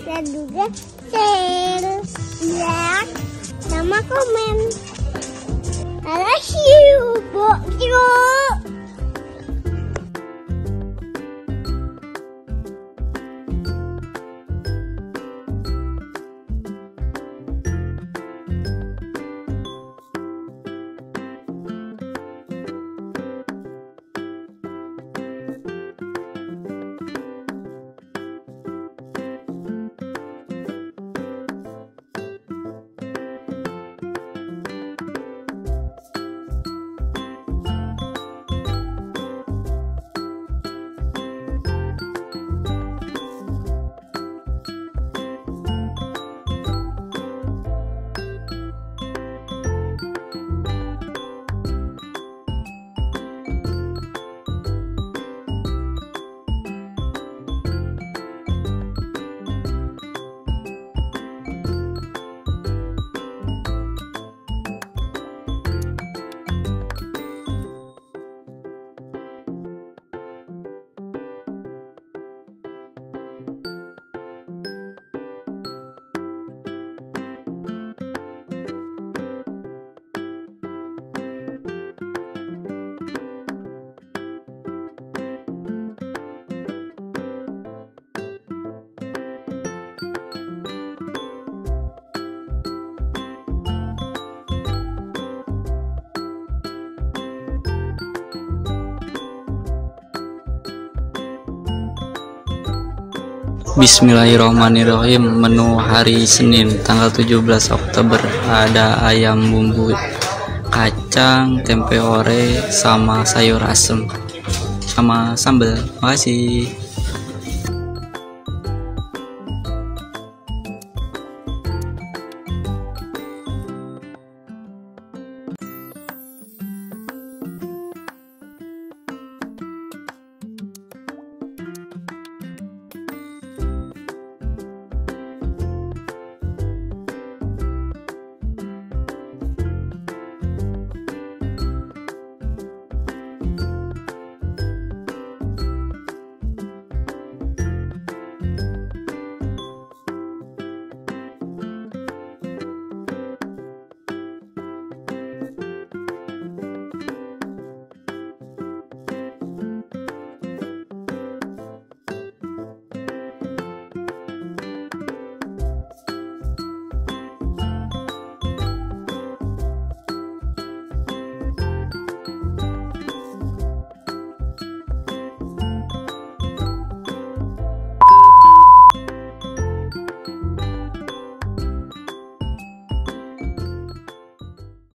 Dan juga share, like, nama komen. I love you, Bok. Bismillahirrahmanirrahim. Menu hari Senin tanggal 17 Oktober ada ayam bumbu kacang, tempe ore, sama sayur asem, sama sambal. Makasih.